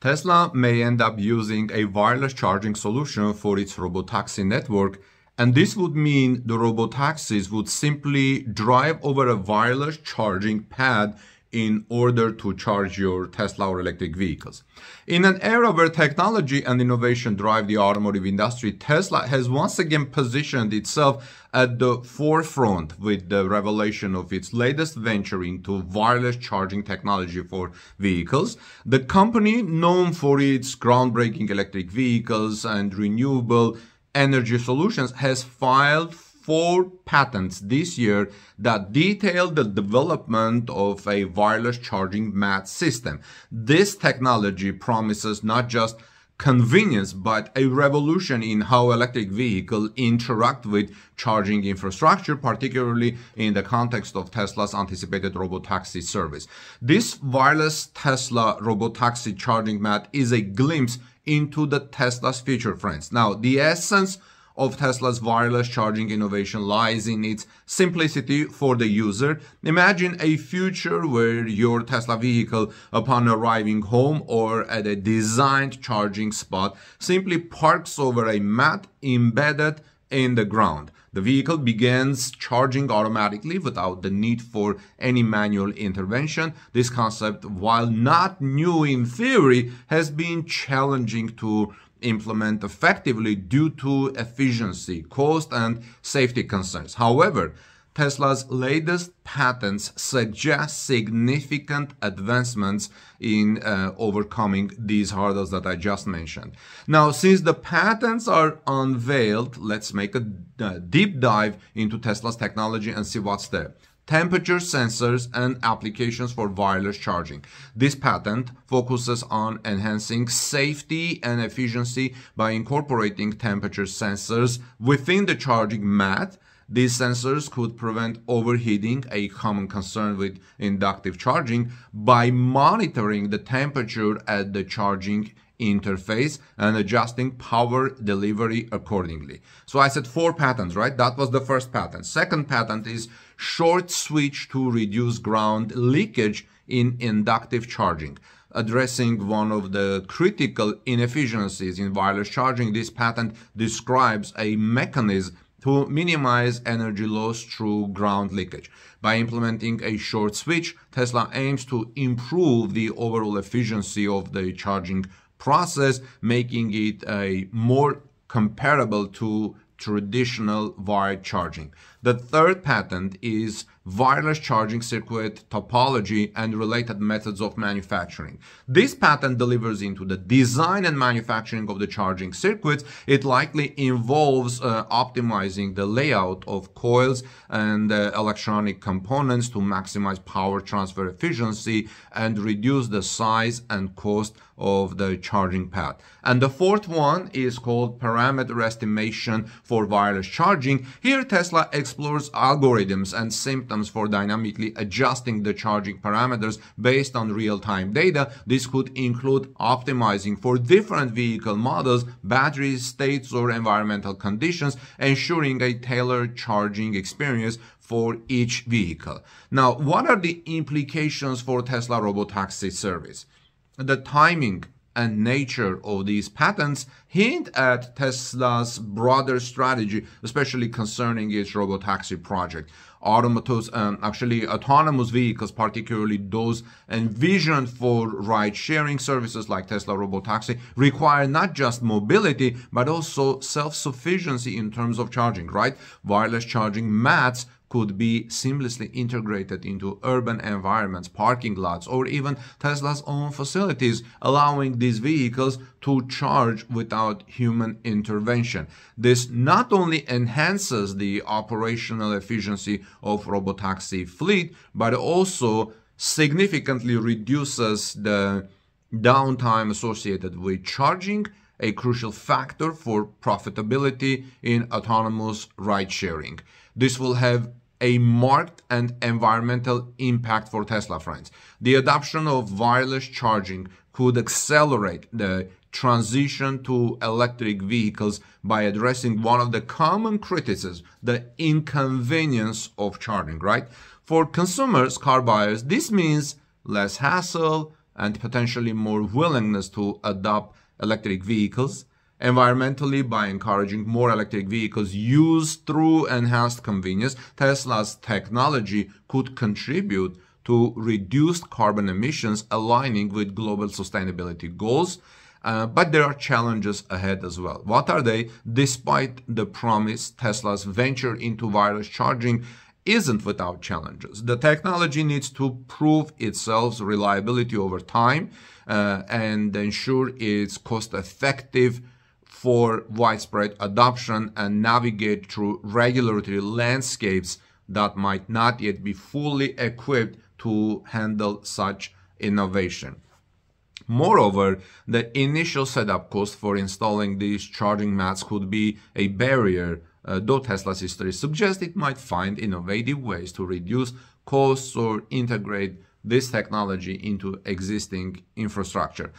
Tesla may end up using a wireless charging solution for its robotaxi network, and this would mean the robotaxis would simply drive over a wireless charging pad in order to charge your Tesla or electric vehicles. In an era where technology and innovation drive the automotive industry, Tesla has once again positioned itself at the forefront with the revelation of its latest venture into wireless charging technology for vehicles. The company, known for its groundbreaking electric vehicles and renewable energy solutions, has filed 4 patents this year that detail the development of a wireless charging mat system. This technology promises not just convenience, but a revolution in how electric vehicles interact with charging infrastructure, particularly in the context of Tesla's anticipated robotaxi service. This wireless Tesla robotaxi charging mat is a glimpse into the Tesla's future, friends. Now, the essence of Tesla's wireless charging innovation lies in its simplicity for the user. Imagine a future where your Tesla vehicle, upon arriving home or at a designed charging spot, simply parks over a mat embedded in the ground. The vehicle begins charging automatically without the need for any manual intervention. This concept, while not new in theory, has been challenging to implement effectively due to efficiency, cost, and safety concerns. However, Tesla's latest patents suggest significant advancements in overcoming these hurdles that I just mentioned. Now, since the patents are unveiled, let's make a deep dive into Tesla's technology and see what's there. Temperature sensors and applications for wireless charging. This patent focuses on enhancing safety and efficiency by incorporating temperature sensors within the charging mat. These sensors could prevent overheating, a common concern with inductive charging, by monitoring the temperature at the charging interface and adjusting power delivery accordingly. So I said 4 patents, right? That was the first patent. Second patent is short switch to reduce ground leakage in inductive charging. Addressing one of the critical inefficiencies in wireless charging, this patent describes a mechanism to minimize energy loss through ground leakage. By implementing a short switch, Tesla aims to improve the overall efficiency of the charging process, making it a more comparable to traditional wired charging. The third patent is wireless charging circuit topology and related methods of manufacturing. This patent delivers into the design and manufacturing of the charging circuits. It likely involves optimizing the layout of coils and electronic components to maximize power transfer efficiency and reduce the size and cost of the charging pad. And the fourth one is called parameter estimation for wireless charging. Here, Tesla explores algorithms and symptoms for dynamically adjusting the charging parameters based on real-time data. This could include optimizing for different vehicle models, battery states, or environmental conditions, ensuring a tailored charging experience for each vehicle. Now, what are the implications for Tesla robotaxi service? The timing and nature of these patents hint at Tesla's broader strategy, especially concerning its robotaxi project. Autonomous vehicles, particularly those envisioned for ride-sharing services like Tesla Robotaxi, require not just mobility, but also self-sufficiency in terms of charging, right? Wireless charging mats could be seamlessly integrated into urban environments, parking lots, or even Tesla's own facilities, allowing these vehicles to charge without human intervention. This not only enhances the operational efficiency of robotaxi fleet, but also significantly reduces the downtime associated with charging, a crucial factor for profitability in autonomous ride-sharing. This will have a marked and environmental impact for Tesla, friends. The adoption of wireless charging could accelerate the transition to electric vehicles by addressing one of the common criticisms, the inconvenience of charging, right? For consumers, car buyers, this means less hassle and potentially more willingness to adopt electric vehicles environmentally by encouraging more electric vehicles used through enhanced convenience. Tesla's technology could contribute to reduced carbon emissions, aligning with global sustainability goals. But there are challenges ahead as well. What are they? Despite the promise, Tesla's venture into wireless charging isn't without challenges. The technology needs to prove itself reliability over time and ensure it's cost-effective for widespread adoption and navigate through regulatory landscapes that might not yet be fully equipped to handle such innovation. Moreover, the initial setup cost for installing these charging mats could be a barrier, though Tesla's history suggests it might find innovative ways to reduce costs or integrate this technology into existing infrastructure.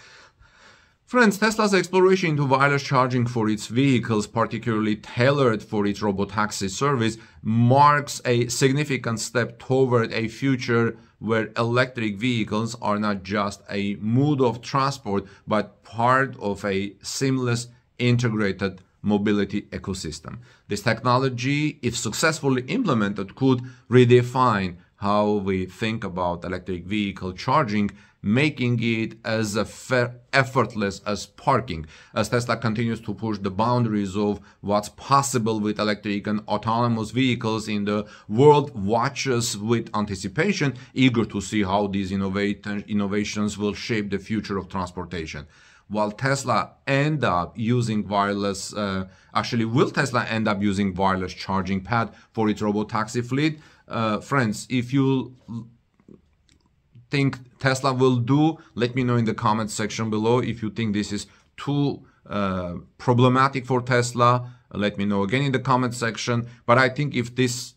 Friends, Tesla's exploration into wireless charging for its vehicles, particularly tailored for its robotaxi service, marks a significant step toward a future where electric vehicles are not just a mode of transport, but part of a seamless, integrated mobility ecosystem. This technology, if successfully implemented, could redefine how we think about electric vehicle charging, making it as effortless as parking. As Tesla continues to push the boundaries of what's possible with electric and autonomous vehicles in the world, watches with anticipation, eager to see how these innovations will shape the future of transportation. Will Tesla end up using wireless charging pad for its robotaxi fleet? Friends, if you think Tesla will do, let me know in the comment section below. If you think this is too problematic for Tesla, let me know again in the comment section. But I think if this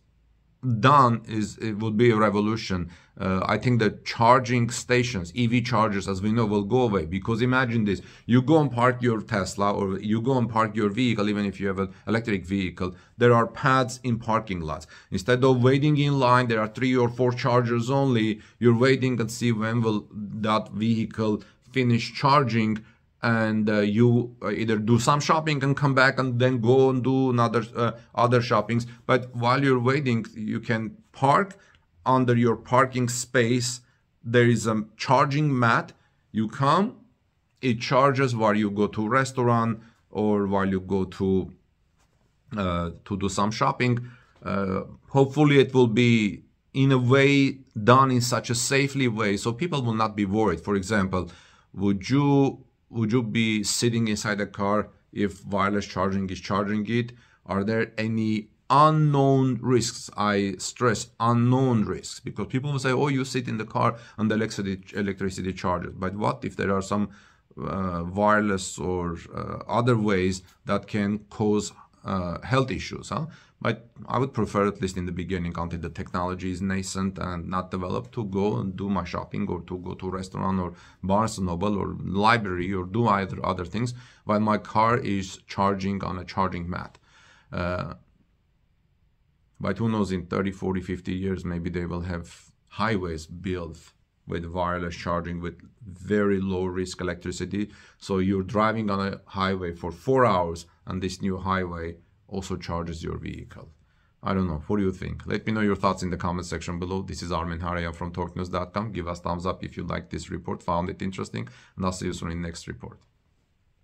done, it would be a revolution. I think the charging stations, EV chargers as we know, will go away, because imagine this: you go and park your Tesla, or you go and park your vehicle, even if you have an electric vehicle, there are pads in parking lots. Instead of waiting in line, there are 3 or 4 chargers only. You're waiting and see when will that vehicle finish charging, and you either do some shopping and come back and then go and do another other shoppings. But while you're waiting, you can park under your parking space. There is a charging mat. You come, it charges while you go to restaurant or while you go to do some shopping. Hopefully it will be in a way done in such a safely way, so people will not be worried. For example, would you be sitting inside a car if wireless charging is charging it? Are there any unknown risks? I stress unknown risks, because people will say, oh, you sit in the car and the electricity charges. But what if there are some wireless or other ways that can cause health issues? But I would prefer, at least in the beginning, until the technology is nascent and not developed, to go and do my shopping, or to go to restaurant or Barnes & Noble or library, or do either other things while my car is charging on a charging mat. But who knows, in 30, 40, 50 years, maybe they will have highways built with wireless charging with very low risk electricity. So you're driving on a highway for 4 hours and this new highway also charges your vehicle. I don't know. What do you think? Let me know your thoughts in the comment section below. This is Armen Hareyan from TorqueNews.com. Give us thumbs up if you like this report, found it interesting, and I'll see you soon in the next report.